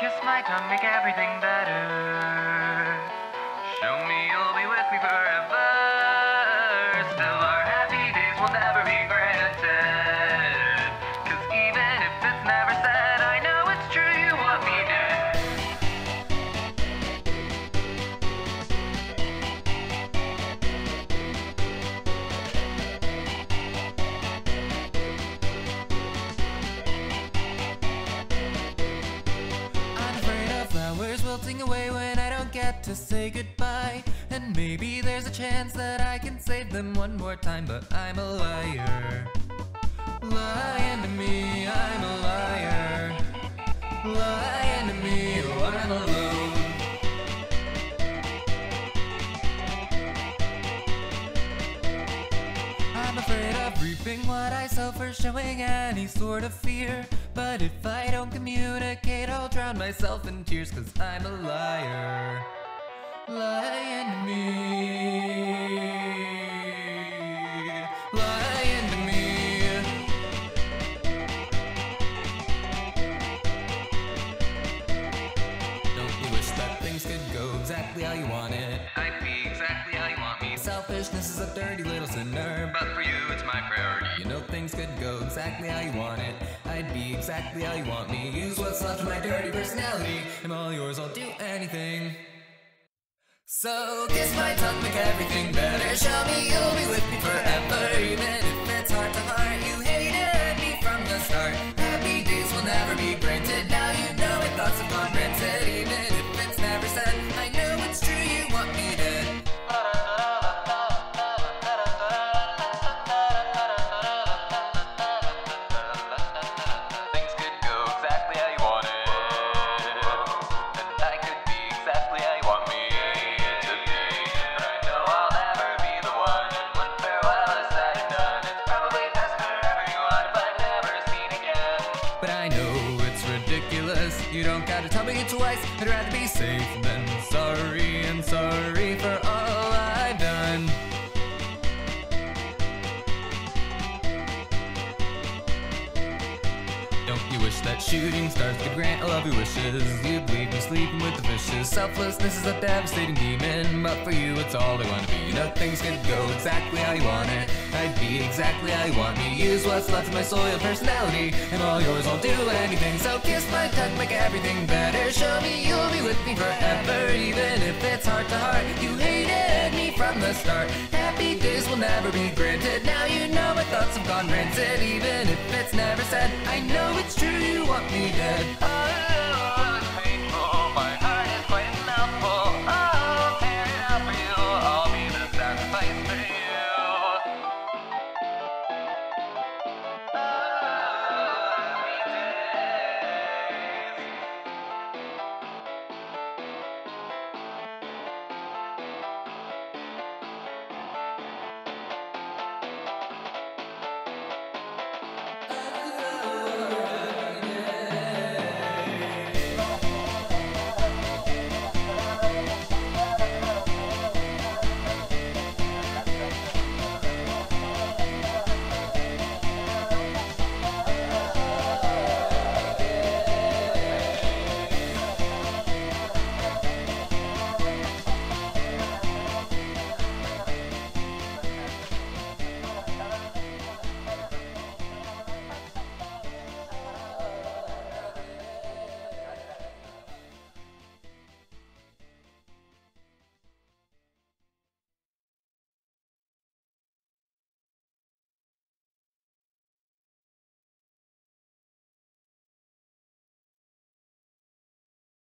kiss my tongue, make everything better. Show me you'll be with me forever. Still our happy days will never be granted, 'cause even if it's never said, I know it's true, you want me dead. Wilting away when I don't get to say goodbye, and maybe there's a chance that I can save them one more time, but I'm a liar. Lying to me, I'm a liar. Lying to me, oh, I'm alone. I'm afraid of reaping what I sow, for showing any sort of fear. But if I don't communicate, I'll drown myself in tears, 'cause I'm a liar. Lying to me. Lying to me. Don't you wish that things could go exactly how you want it? I'd be exactly how you want me. Selfishness is a dirty little sinner, but for you it's my priority. You know things could go exactly how you want it. I'd be exactly how you want me. Use what's left of my dirty personality. I'm all yours, I'll do anything. So kiss my tongue, make everything better. Show me you'll be with me forever. Even if it's heart to heart, you hated me from the start. Happy days will never be granted. Now you know it, thoughts upon granted. Even if it's never said, I know it's true, you want me dead. You don't gotta tell me twice. I'd rather be safe than sorry, and sorry for all I've done. Don't you wish that shooting stars could grant all of your wishes? You'd leave me sleeping with the fishes. Selflessness is a devastating demon, but for you it's all I wanna be. You know things could go exactly how you want it. I'd be exactly how you want me. Use what's left of my soul, your personality. And all yours, I'll do anything. So kiss my tongue, make everything better. Show me you'll be with me forever. Even if it's heart to heart, you hated me from the start. Happy days will never be granted. Now you know my thoughts have gone rancid. Even if it's never said, I know it's true, you want me dead. Oh.